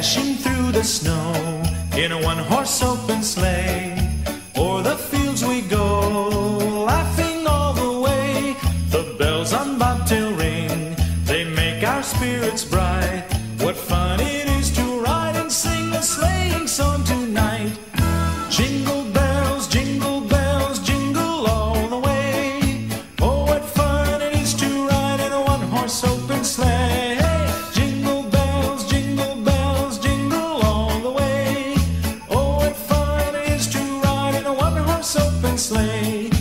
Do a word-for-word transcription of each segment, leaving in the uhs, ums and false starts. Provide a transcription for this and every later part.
dashing through the snow in a one-horse open sleigh. O'er the fields we go, laughing all the way. The bells on Bobtail ring, they make our spirits bright. What fun it is to ride and sing a sleighing song tonight. Jingle bells, jingle bells, jingle all the way. Oh, what fun it is to ride in a one-horse open sleigh. Sleigh.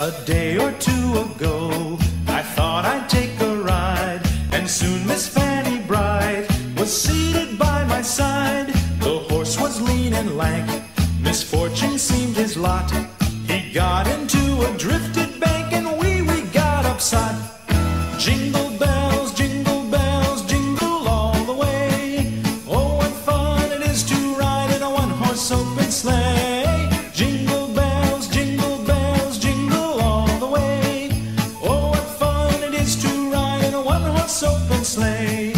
A day or two ago, I thought I'd take a ride, and soon Miss Fanny Bright was seated by my side. The horse was lean and lank, misfortune seemed his lot. He got into a drifted bank, and we, we got upside. Jingle bells, jingle open sleigh. Jingle bells, jingle bells, jingle all the way. Oh, what fun it is to ride in a one-horse open sleigh.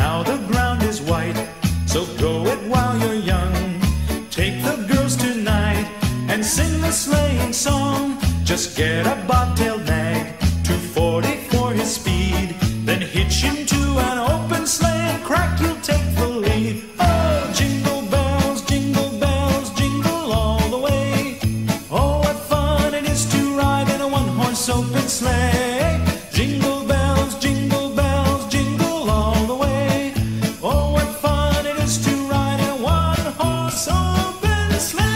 Now the ground is white, so go it while you're young. Take the girls tonight and sing the sleighing song. Just get a bobtail nag, two forty for his speed, then hitch him to an open sleigh and crack, you'll take the lead. Oh, jingle bells, jingle bells, jingle all the way. Oh, what fun it is to ride in a one-horse open sleigh. Jingle bells, jingle bells, jingle all the way. Oh, what fun it is to ride in a one-horse open sleigh.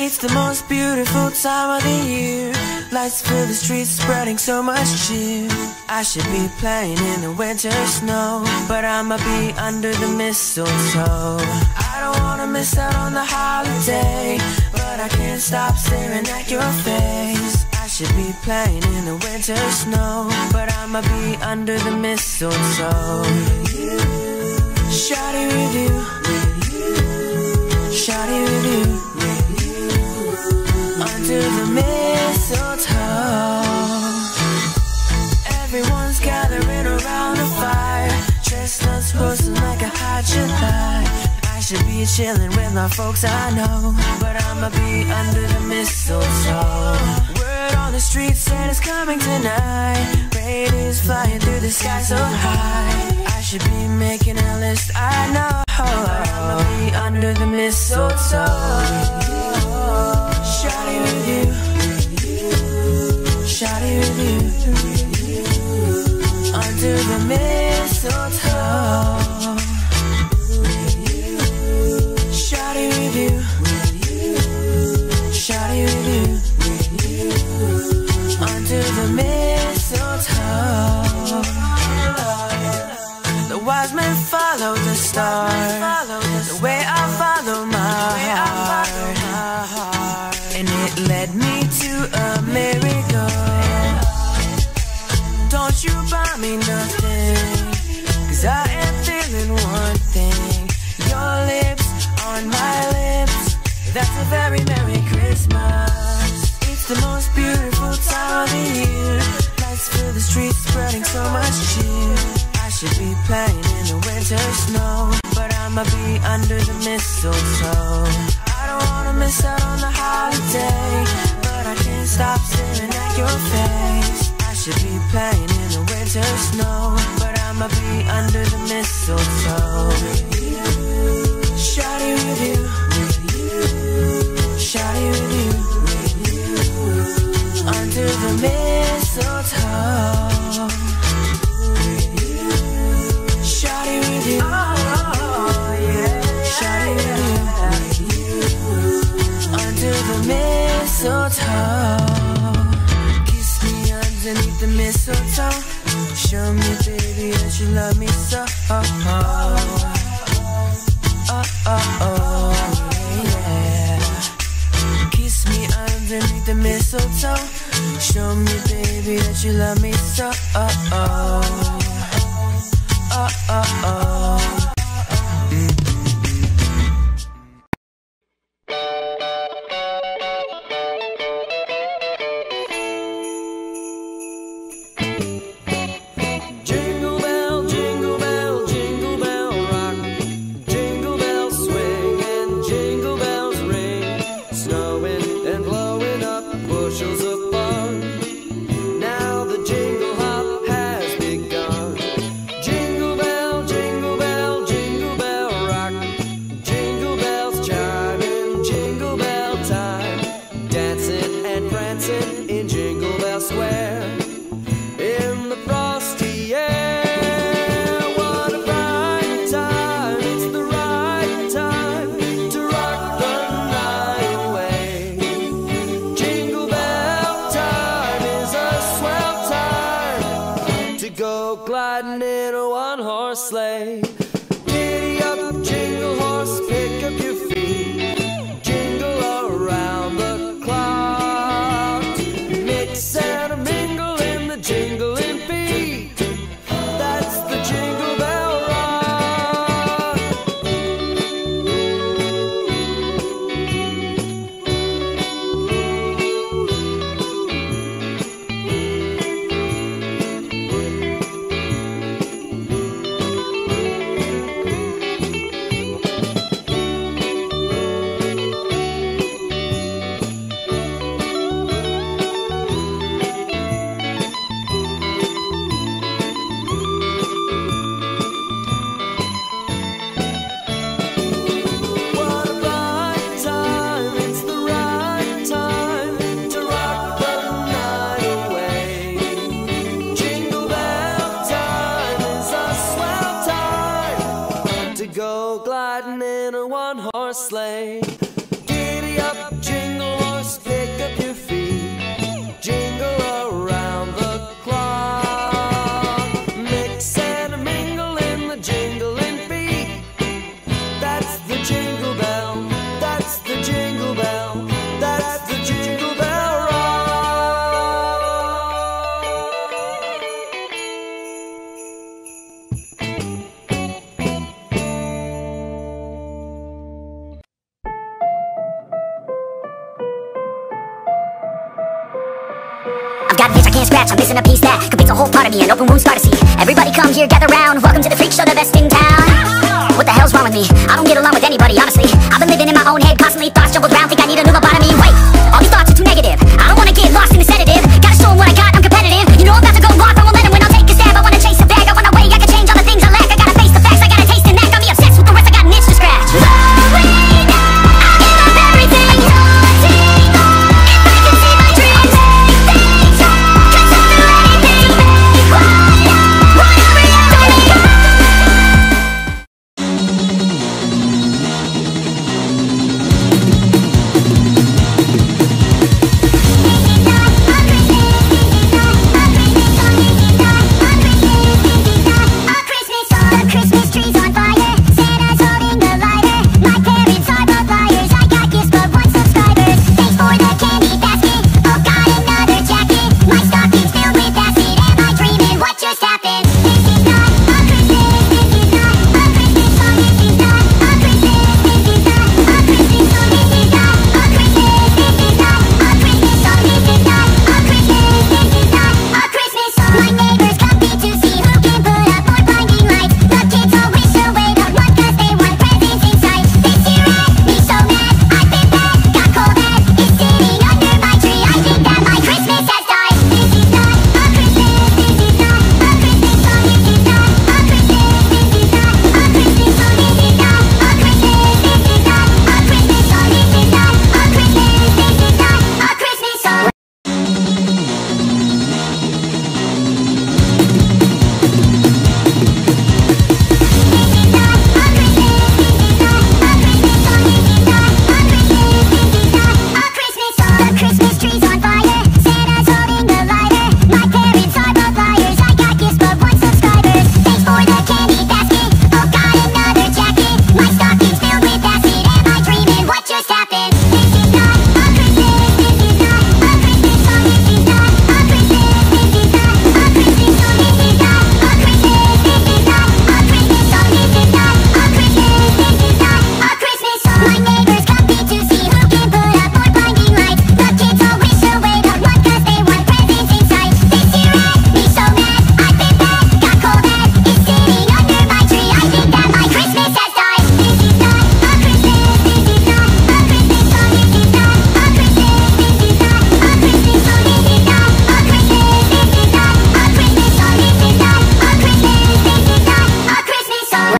It's the most beautiful time of the year. Lights fill the streets, spreading so much cheer. I should be playing in the winter snow, but I'ma be under the mistletoe. I don't wanna miss out on the holiday, but I can't stop staring at your face. I should be playing in the winter snow, but I'ma be under the mistletoe. Shawty with you, shawty with you, under the mistletoe. Everyone's gathering around the fire, chestnuts roasting like a hot July. I should be chilling with my folks I know, but I'ma be under the mistletoe. Word on the street, Santa's coming tonight, reindeer's flying through the sky so high. I should be making a list, I know, but I'ma be under the mistletoe. Shawty with you, shawty with you, under the mistletoe. Shawty with you, shawty with you, under the mistletoe. The wise men follow the star, the way I follow my heart. Led me to a miracle. Don't you buy me nothing, cause I am feeling one thing. Your lips on my lips, that's a very Merry Christmas. It's the most beautiful time of the year. Lights fill the streets, spreading so much cheer. I should be playing in the winter snow, but I'ma be under the mistletoe. I don't wanna miss out on the holiday, but I can't stop staring at your face. I should be playing in the winter snow, but I'ma be under the mistletoe. Shawty with you, shawty with you, under the mistletoe. Shawty with you, shawty with you, the mistletoe. Kiss me underneath the mistletoe. show me, baby, that you love me so. Oh, oh, oh, oh, oh yeah. Kiss me underneath the mistletoe. Show me, baby, that you love me so. Oh, oh, oh, oh, oh. An open wound scar to see. Everybody come here, gather round. Welcome to the freak show, the best in town. What the hell's wrong with me? I don't get along with anybody, honestly. I've been living in my own head, constantly thoughts jumbled round.